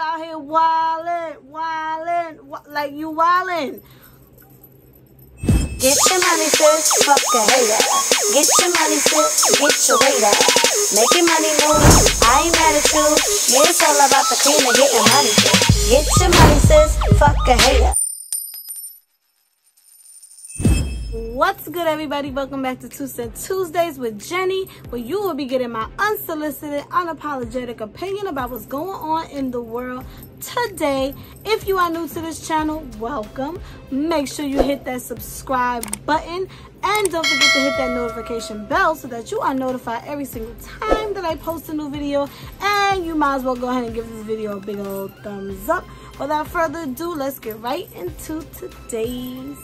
out here wildin', like you wildin'. Get your money, sis, fuck a hater. Get your money, sis, get your weight up. Making money move, I ain't mad at you. Yeah, it's all about the cream and getting money, sis. Get your money, sis, fuck a hater. What's good, everybody? Welcome back to 2 Cents Tuesdays with Jenny, where you will be getting my unsolicited, unapologetic opinion about what's going on in the world today. If you are new to this channel, welcome. Make sure you hit that subscribe button and don't forget to hit that notification bell so that you are notified every single time that I post a new video. And you might as well go ahead and give this video a big old thumbs up. Without further ado, let's get right into today's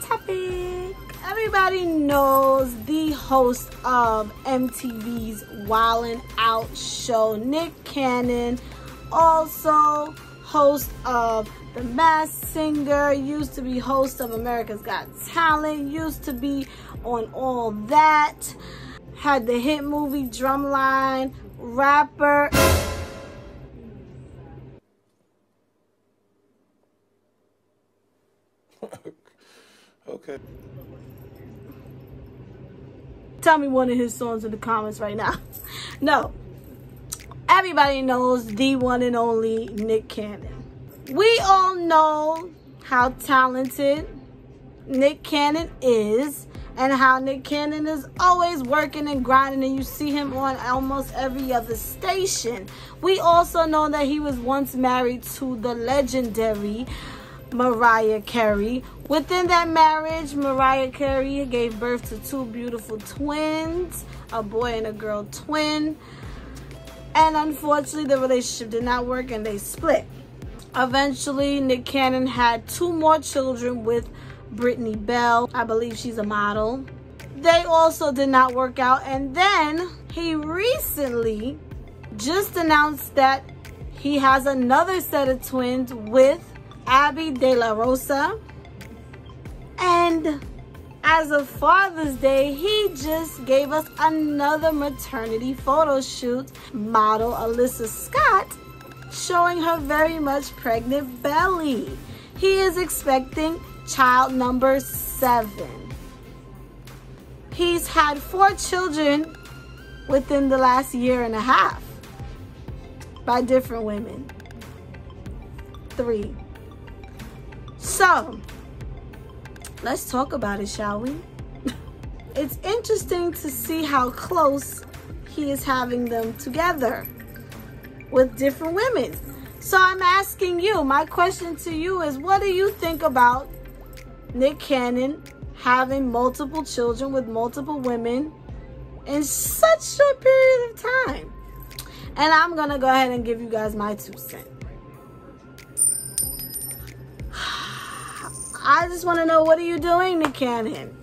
topic. Everybody knows the host of MTV's Wild 'N Out show, Nick Cannon, also host of The Masked Singer, used to be host of America's Got Talent, used to be on All That, had the hit movie Drumline, rapper. Okay. Tell me one of his songs in the comments right now. No. Everybody knows the one and only Nick Cannon. We all know how talented Nick Cannon is and how Nick Cannon is always working and grinding, and you see him on almost every other station. We also know that he was once married to the legendary Mariah Carey. Within that marriage, Mariah Carey gave birth to two beautiful twins, a boy and a girl twin. And unfortunately, the relationship did not work and they split. Eventually, Nick Cannon had two more children with Brittany Bell. I believe she's a model. They also did not work out. And then he recently just announced that he has another set of twins with Abby De La Rosa. And as of Father's Day, he just gave us another maternity photo shoot. Model Alyssa Scott showing her very much pregnant belly. He is expecting child number 7. He's had 4 children within the last year and a half by different women. 3. So, let's talk about it, shall we? It's interesting to see how close he is having them together with different women. So I'm asking you, my question to you is, what do you think about Nick Cannon having multiple children with multiple women in such a short period of time? And I'm gonna go ahead and give you guys my 2 cents. I just want to know, what are you doing, Nick Cannon?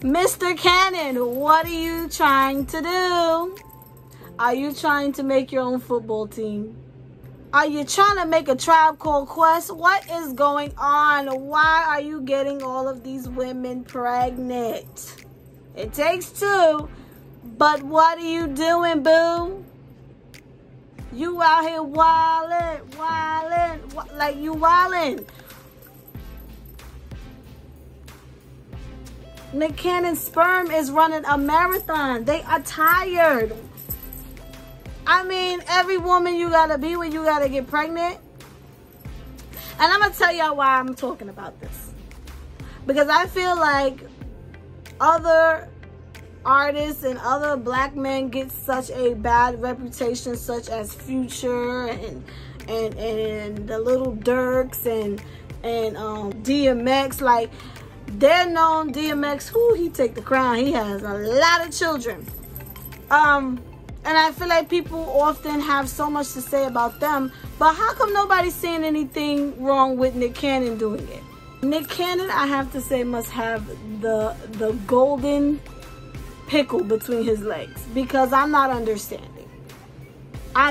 Mr. Cannon, what are you trying to do? Are you trying to make your own football team? Are you trying to make a Tribe Called Quest? What is going on? Why are you getting all of these women pregnant? It takes 2, but what are you doing, boo? You out here wildin', like you wildin'. Nick Cannon's sperm is running a marathon. They are tired. I mean, every woman you gotta be with, you gotta get pregnant. And I'm gonna tell y'all why I'm talking about this. Because I feel like other artists and other black men get such a bad reputation, such as Future and the Lil Durks and DMX. Like, they're known. DMX, who he take the crown, he has a lot of children, and I feel like people often have so much to say about them, but how come nobody's saying anything wrong with Nick Cannon doing it? Nick Cannon, I have to say, must have the golden pickle between his legs, because I'm not understanding. I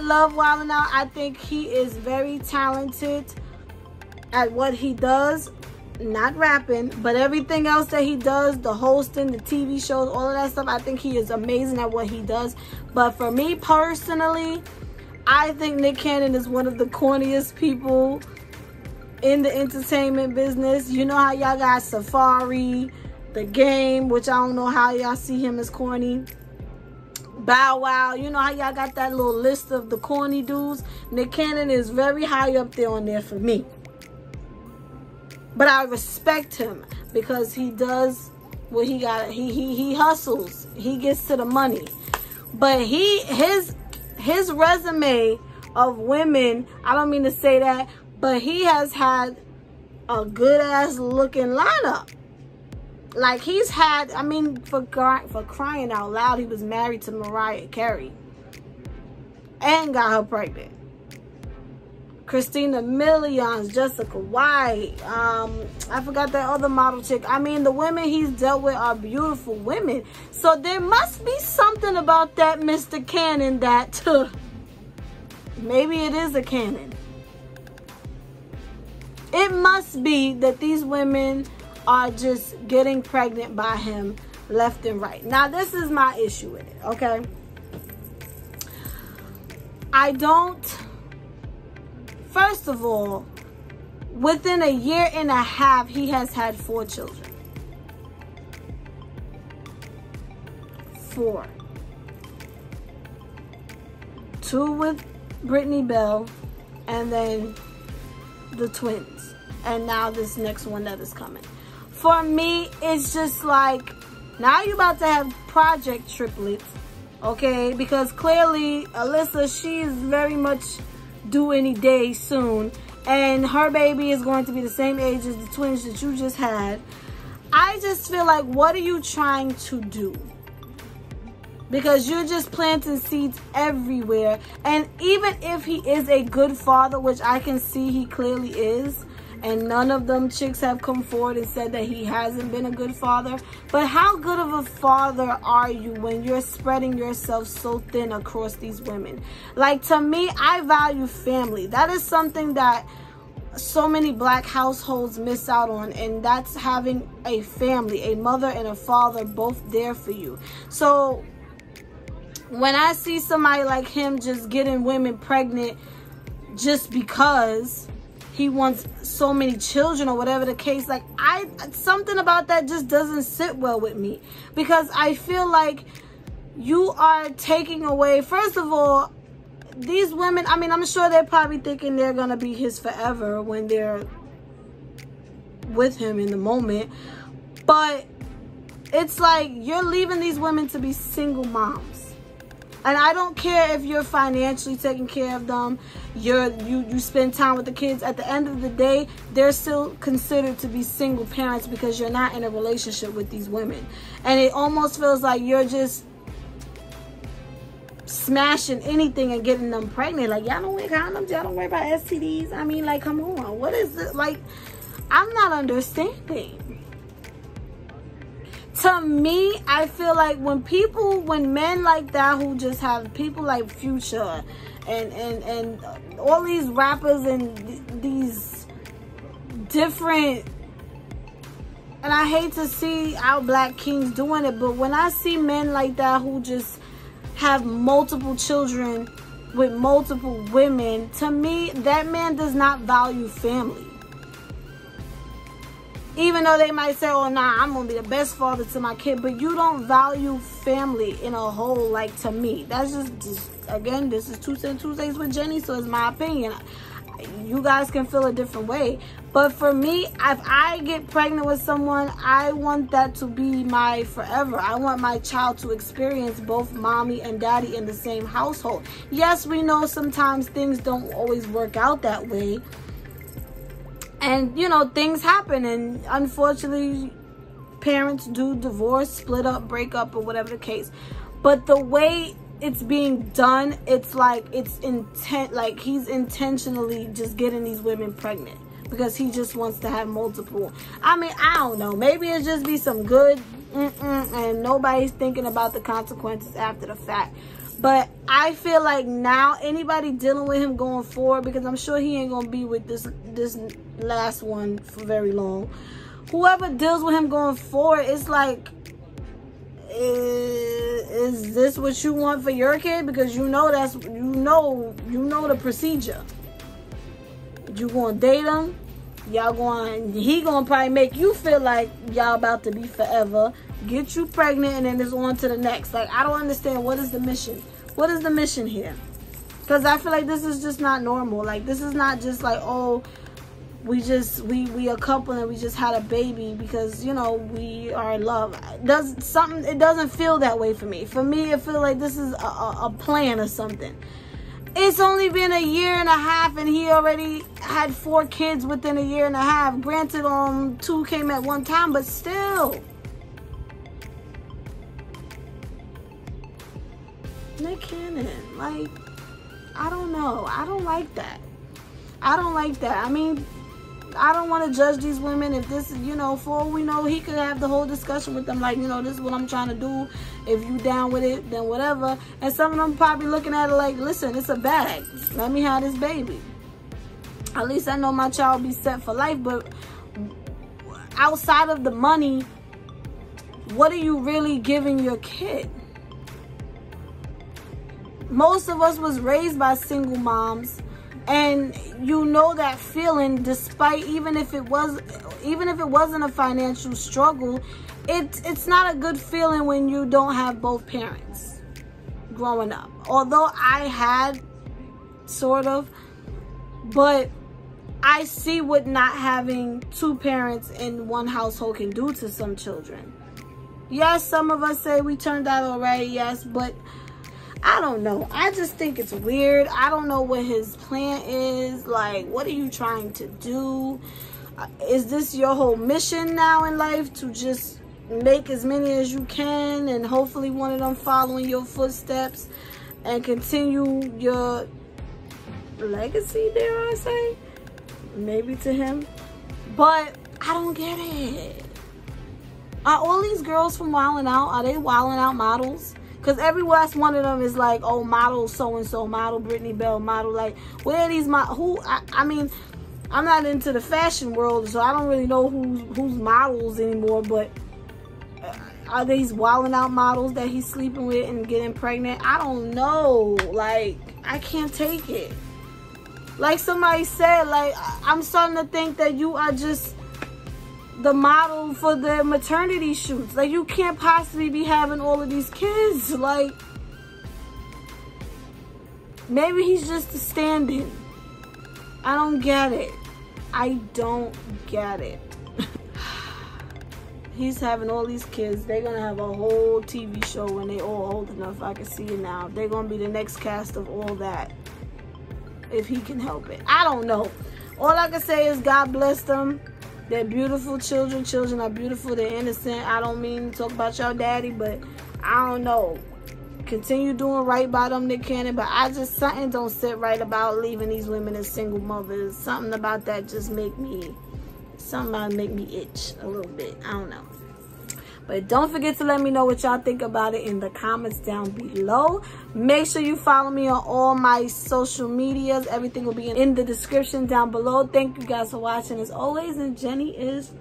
love Wild 'N Out. I think he is very talented at what he does. not rapping, but everything else that he does, the hosting, the TV shows, all of that stuff, I think he is amazing at what he does. But for me personally, I think Nick Cannon is one of the corniest people in the entertainment business. You know how y'all got Safari, The Game, which I don't know how y'all see him as corny. Bow Wow, you know how y'all got that little list of the corny dudes? Nick Cannon is very high up there on there for me. But I respect him because he does what he got. He hustles. He gets to the money. But his resume of women, I don't mean to say that, but he has had a good ass looking lineup. Like, he's had, I mean, for crying out loud, he was married to Mariah Carey and got her pregnant. Christina Milian, Jessica White, I forgot that other model chick. I mean, the women he's dealt with are beautiful women. So there must be something about that Mr. Cannon that, maybe it is a cannon. It must be that these women are just getting pregnant by him left and right. Now, this is my issue with it, okay? First of all, within a year and a half, he has had 4 children. 4. 2 with Brittany Bell, and then the twins. And now this next one that is coming. For me, it's just like, now you're about to have project triplets, okay? Because clearly, Alyssa, she is very much due any day soon. And her baby is going to be the same age as the twins that you just had. I just feel like, what are you trying to do? Because you're just planting seeds everywhere. And even if he is a good father, which I can see he clearly is, and none of them chicks have come forward and said that he hasn't been a good father. But how good of a father are you when you're spreading yourself so thin across these women? Like, to me, I value family. That is something that so many black households miss out on, and that's having a family, a mother and a father both there for you. So when I see somebody like him just getting women pregnant just because he wants so many children or whatever the case, like, something about that just doesn't sit well with me, because I feel like you are taking away, first of all, these women, I mean, I'm sure they're probably thinking they're gonna be his forever when they're with him in the moment, but it's like you're leaving these women to be single moms. And I don't care if you're financially taking care of them, you spend time with the kids. At the end of the day, they're still considered to be single parents because you're not in a relationship with these women. And it almost feels like you're just smashing anything and getting them pregnant. Like, y'all don't wear condoms, y'all don't worry about STDs. I mean, like, come on. What is this? Like, I'm not understanding. To me, I feel like when men like that, who just have people like Future and all these rappers and these different, and I hate to see our black kings doing it, but when I see men like that who just have multiple children with multiple women, to me, that man does not value family. Even though they might say, oh, nah, I'm going to be the best father to my kid. But you don't value family in a whole, like, to me. That's just again, this is 2 Cents Tuesdays with Jenny, so it's my opinion. You guys can feel a different way. But for me, if I get pregnant with someone, I want that to be my forever. I want my child to experience both mommy and daddy in the same household. Yes, we know sometimes things don't always work out that way. And, you know, things happen, and unfortunately, parents do divorce, split up, break up, or whatever the case. But the way it's being done, it's like like he's intentionally just getting these women pregnant because he just wants to have multiple. I mean, I don't know. Maybe it'll just be some good and nobody's thinking about the consequences after the fact. But I feel like now anybody dealing with him going forward, because I'm sure he ain't gonna be with this last one for very long. Whoever deals with him going forward, it's like, is this what you want for your kid? Because you know that's, you know the procedure. You gonna date him, y'all going, he gonna probably make you feel like y'all about to be forever, get you pregnant, and then it's on to the next. Like, I don't understand, what is the mission? What is the mission here? Because I feel like this is just not normal. Like, this is not just like, oh, we a couple and we just had a baby because, you know, we are in love. It doesn't feel that way for me. For me, it feels like this is a plan or something. It's only been a year and a half and he already had 4 kids within a year and a half. Granted, 2 came at one time, but still. Nick Cannon, like, I don't know. I don't like that. I don't like that. I mean, I don't want to judge these women. If this, you know, for all we know, he could have the whole discussion with them, like, you know, this is what I'm trying to do. If you down with it, then whatever. And some of them probably looking at it like, listen, it's a bag. Let me have this baby. At least I know my child be set for life. But outside of the money, what are you really giving your kid? Most of us was raised by single moms. And you know that feeling, despite, even if it wasn't a financial struggle, it's not a good feeling when you don't have both parents growing up. Although I had, sort of, but I see what not having 2 parents in one household can do to some children. Yes, some of us say we turned out all right, yes, but I don't know. I just think it's weird. I don't know what his plan is. Like, what are you trying to do? Is this your whole mission now in life, to just make as many as you can and hopefully one of them following your footsteps and continue your legacy, dare I say? Maybe to him. But I don't get it. Are all these girls from Wild 'N Out, are they Wild 'N Out models? Because every last one of them is like, oh, model so-and-so, model Brittany Bell, model, like, where are these models? Who, I mean, I'm not into the fashion world, so I don't really know who's models anymore, but are these Wild 'N Out models that he's sleeping with and getting pregnant? I don't know. Like, I can't take it. Like somebody said, like, I'm starting to think that you are just the model for the maternity shoots. Like, you can't possibly be having all of these kids. Like, maybe he's just a stand-in. I don't get it. I don't get it. He's having all these kids. They're gonna have a whole TV show when they all old enough. I can see it now. They're gonna be the next cast of All That, if he can help it. I don't know. All I can say is God bless them. They're beautiful children. Children are beautiful. They're innocent. I don't mean to talk about your daddy, but I don't know. Continue doing right by them, Nick Cannon, but I just, something don't sit right about leaving these women as single mothers. Something about that just make me itch a little bit. I don't know. But don't forget to let me know what y'all think about it in the comments down below. Make sure you follow me on all my social medias. Everything will be in the description down below. Thank you guys for watching as always. And Jenny is...